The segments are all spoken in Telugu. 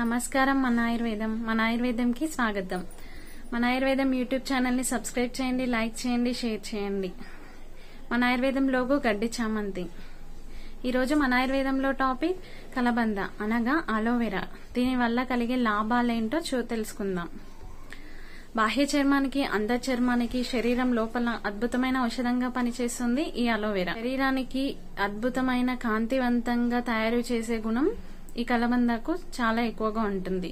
నమస్కారం మన ఆయుర్వేదం కి స్వాగతం। మన ఆయుర్వేదం యూట్యూబ్ ఛానల్ ని సబ్స్క్రైబ్ చేయండి, లైక్ చేయండి, షేర్ చేయండి। మన ఆయుర్వేదం లోగో గడ్డి చామంతి। ఈ రోజు మన ఆయుర్వేదంలో టాపిక్ కలబంద అనగా అలోవెరా, దీని వల్ల కలిగే లాభాలేంటో తెలుసుకుందాం। బాహ్య చర్మానికి, అంతర్ చర్మానికి, శరీరం లోపల అద్భుతమైన ఔషధంగా పనిచేస్తుంది ఈ అలోవెరా। శరీరానికి అద్భుతమైన కాంతివంతంగా తయారు చేసే గుణం ఈ కలబందకు చాలా ఎక్కువగా ఉంటుంది।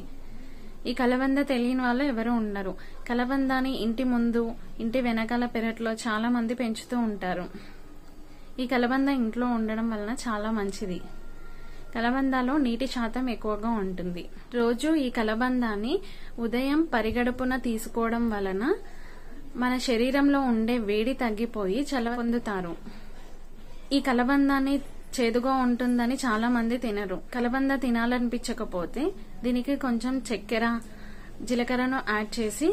ఈ కలబంద తెలియని వాళ్ళు ఎవరు ఉండరు। కలబందాని ఇంటి ముందు, ఇంటి వెనకాల పెరట్లో చాలా మంది పెంచుతూ ఉంటారు। ఈ కలబంద ఇంట్లో ఉండడం వలన చాలా మంచిది। కలబందలో నీటి శాతం ఎక్కువగా ఉంటుంది। రోజు ఈ కలబందాన్ని ఉదయం పరిగడుపున తీసుకోవడం వలన మన శరీరంలో ఉండే వేడి తగ్గిపోయి చలవ పొందుతారు। ఈ కలబందాన్ని చేదుగా ఉంటుందని చాలా మంది తినరు। కలబంద తినాలనిపించకపోతే దీనికి కొంచెం చక్కెర, జీలకర్రను యాడ్ చేసి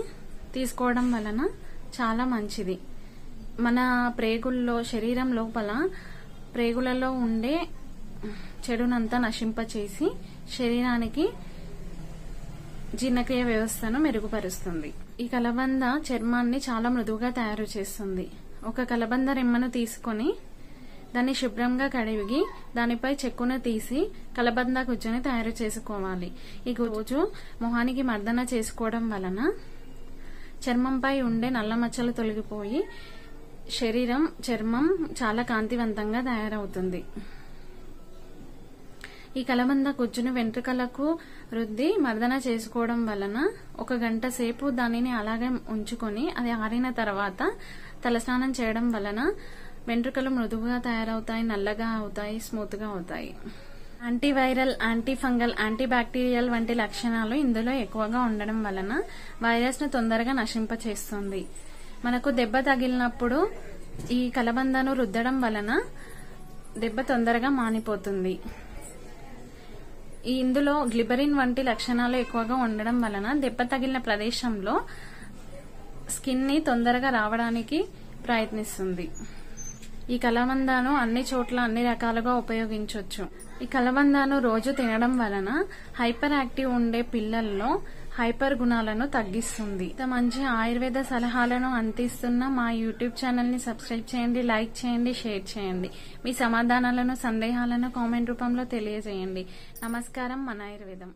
తీసుకోవడం వలన చాలా మంచిది। మన ప్రేగుల్లో, శరీరం లోపల ప్రేగులలో ఉండే చెడునంతా నశింపచేసి శరీరానికి జీర్ణక్రియ వ్యవస్థను మెరుగుపరుస్తుంది। ఈ కలబంద చర్మాన్ని చాలా మృదువుగా తయారు చేస్తుంది। ఒక కలబంద రెమ్మను తీసుకుని దాన్ని శుభ్రంగా కడిగి దానిపై చెక్కును తీసి కలబంద గుజ్జుని తయారు చేసుకోవాలి। ఈ గుజ్జు మొహానికి మర్దన చేసుకోవడం వలన చర్మంపై ఉండే నల్ల మచ్చలు తొలగిపోయి చర్మం చాలా కాంతివంతంగా తయారవుతుంది। ఈ కలబంద గుజ్జును వెంట్రుకలకు రుద్ది మర్దన చేసుకోవడం వలన 1 గంట సేపు దానిని అలాగే ఉంచుకొని అది ఆరిన తర్వాత తలస్నానం చేయడం వలన వెంట్రుకలు మృదువుగా తయారవుతాయి, నల్లగా అవుతాయి, స్మూత్ గా అవుతాయి। Antiviral, anti fungal, anti bacterial వంటి లక్షణాలు ఇందులో ఎక్కువగా ఉండడం వలన వైరస్ ను తొందరగా నశింపచేస్తుంది। మనకు దెబ్బ తగిలినప్పుడు ఈ కలబందను రుద్దడం వలన దెబ్బ తొందరగా మానిపోతుంది। ఇందులో గ్లిబరిన్ వంటి లక్షణాలు ఎక్కువగా ఉండడం వలన దెబ్బ తగిలిన ప్రదేశంలో స్కిన్ ని తొందరగా రావడానికి ప్రయత్నిస్తుంది। ఈ కలబందను అన్ని చోట్ల, అన్ని రకాలుగా ఉపయోగించవచ్చు। ఈ కలబందను రోజు తినడం వలన హైపర్ యాక్టివ్ ఉండే పిల్లల్లో హైపర్ గుణాలను తగ్గిస్తుంది। మంచి ఆయుర్వేద సలహాలను అందిస్తున్న మా యూట్యూబ్ ఛానల్ ని సబ్స్క్రైబ్ చేయండి, లైక్ చేయండి, షేర్ చేయండి। మీ సమాధానాలను, సందేహాలను కామెంట్ రూపంలో తెలియజేయండి। నమస్కారం, మన ఆయుర్వేదం।